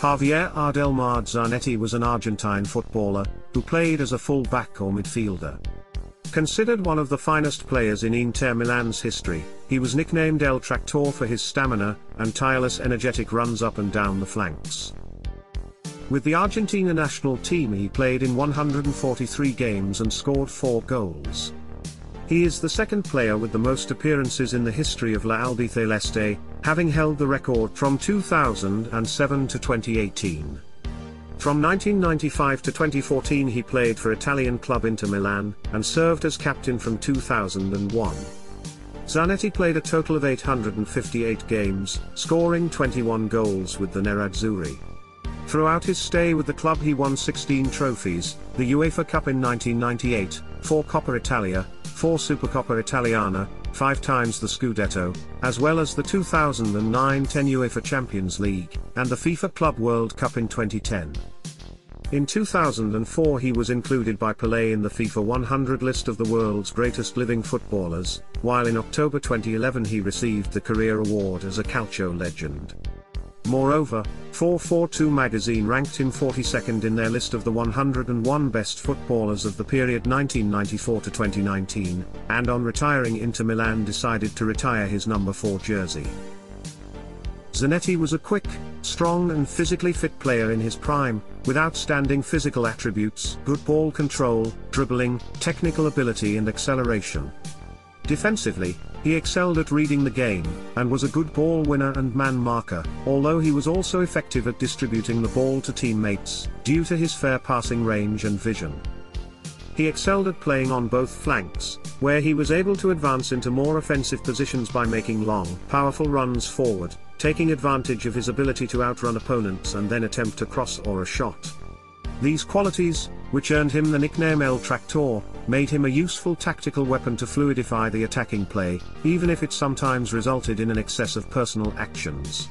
Javier Adelmar Zanetti was an Argentine footballer, who played as a full-back or midfielder. Considered one of the finest players in Inter Milan's history, he was nicknamed El Tractor for his stamina and tireless energetic runs up and down the flanks. With the Argentina national team he played in 143 games and scored 4 goals. He is the second player with the most appearances in the history of La Albiceleste, having held the record from 2007 to 2018. From 1995 to 2014 he played for Italian club Inter Milan, and served as captain from 2001. Zanetti played a total of 858 games, scoring 21 goals with the Nerazzurri. Throughout his stay with the club he won 16 trophies, the UEFA Cup in 1998, 4 Coppa Italia, 4 Supercoppa Italiana, 5 times the Scudetto, as well as the 2009-10 UEFA Champions League, and the FIFA Club World Cup in 2010. In 2004 he was included by Pelé in the FIFA 100 list of the world's greatest living footballers, while in October 2011 he received the career award as a Calcio legend. Moreover, 442 magazine ranked him 42nd in their list of the 101 best footballers of the period 1994 to 2019, and on retiring Inter Milan decided to retire his number 4 jersey. Zanetti was a quick, strong and physically fit player in his prime, with outstanding physical attributes, good ball control, dribbling, technical ability and acceleration. Defensively, he excelled at reading the game, and was a good ball winner and man marker, although he was also effective at distributing the ball to teammates, due to his fair passing range and vision. He excelled at playing on both flanks, where he was able to advance into more offensive positions by making long, powerful runs forward, taking advantage of his ability to outrun opponents and then attempt a cross or a shot. These qualities, which earned him the nickname El Tractor, made him a useful tactical weapon to fluidify the attacking play, even if it sometimes resulted in an excess of personal actions.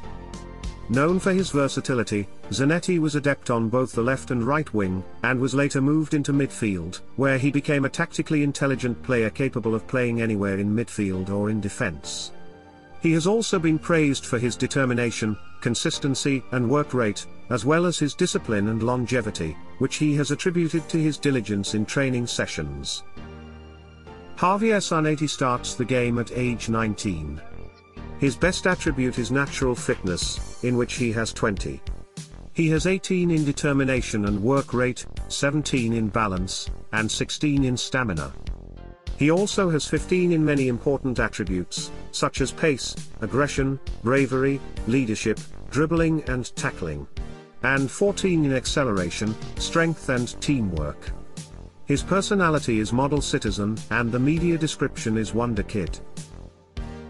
Known for his versatility, Zanetti was adept on both the left and right wing, and was later moved into midfield, where he became a tactically intelligent player capable of playing anywhere in midfield or in defense. He has also been praised for his determination, consistency and work rate, as well as his discipline and longevity, which he has attributed to his diligence in training sessions. Javier Zanetti starts the game at age 19. His best attribute is natural fitness, in which he has 20. He has 18 in determination and work rate, 17 in balance, and 16 in stamina. He also has 15 in many important attributes, such as pace, aggression, bravery, leadership, dribbling and tackling. And 14 in acceleration, strength and teamwork. His personality is model citizen, and the media description is wonder kid.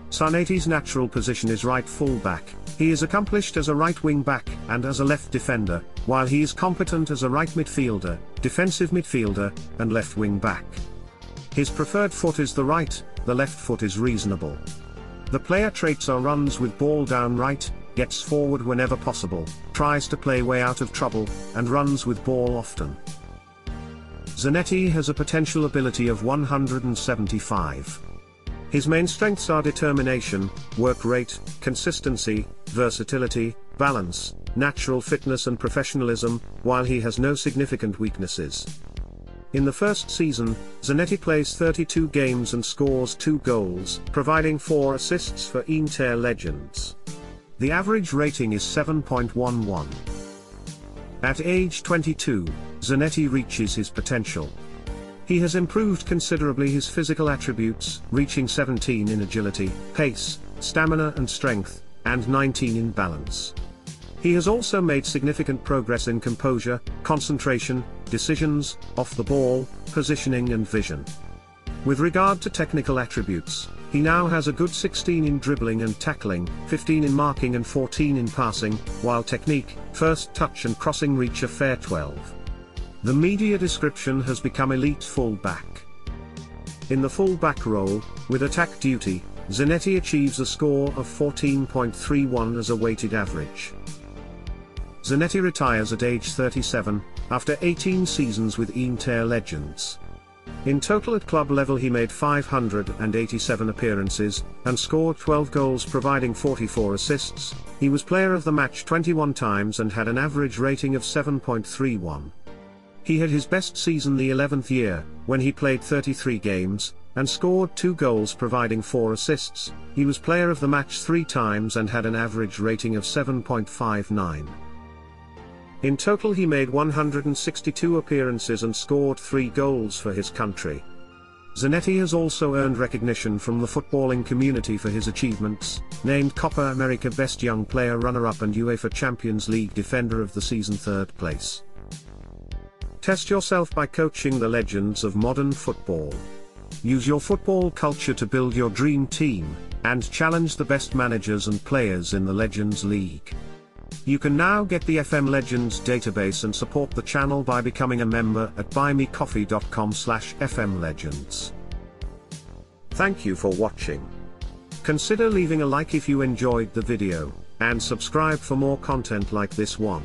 Zanetti's natural position is right fullback. He is accomplished as a right wing back, and as a left defender, while he is competent as a right midfielder, defensive midfielder, and left wing back. His preferred foot is the right, the left foot is reasonable. The player traits are runs with ball down right, gets forward whenever possible, tries to play way out of trouble, and runs with ball often. Zanetti has a potential ability of 175. His main strengths are determination, work rate, consistency, versatility, balance, natural fitness and professionalism, while he has no significant weaknesses. In the first season, Zanetti plays 32 games and scores 2 goals, providing 4 assists for Inter legends. The average rating is 7.11. At age 22, Zanetti reaches his potential. He has improved considerably his physical attributes, reaching 17 in agility, pace, stamina and strength, and 19 in balance. He has also made significant progress in composure, concentration, decisions, off the ball, positioning and vision. With regard to technical attributes, he now has a good 16 in dribbling and tackling, 15 in marking and 14 in passing, while technique, first touch and crossing reach a fair 12. The media description has become elite full-back. In the full-back role, with attack duty, Zanetti achieves a score of 14.31 as a weighted average. Zanetti retires at age 37, after 18 seasons with Inter legends. In total at club level he made 587 appearances, and scored 12 goals providing 44 assists. He was player of the match 21 times and had an average rating of 7.31. He had his best season the 11th year, when he played 33 games, and scored 2 goals providing 4 assists. He was player of the match 3 times and had an average rating of 7.59. In total he made 162 appearances and scored 3 goals for his country. Zanetti has also earned recognition from the footballing community for his achievements, named Copa America Best Young Player runner-up and UEFA Champions League Defender of the Season 3rd place. Test yourself by coaching the legends of modern football. Use your football culture to build your dream team, and challenge the best managers and players in the Legends League. You can now get the FM Legends database and support the channel by becoming a member at buymecoffee.com/fmlegends. Thank you for watching. Consider leaving a like if you enjoyed the video, and subscribe for more content like this one.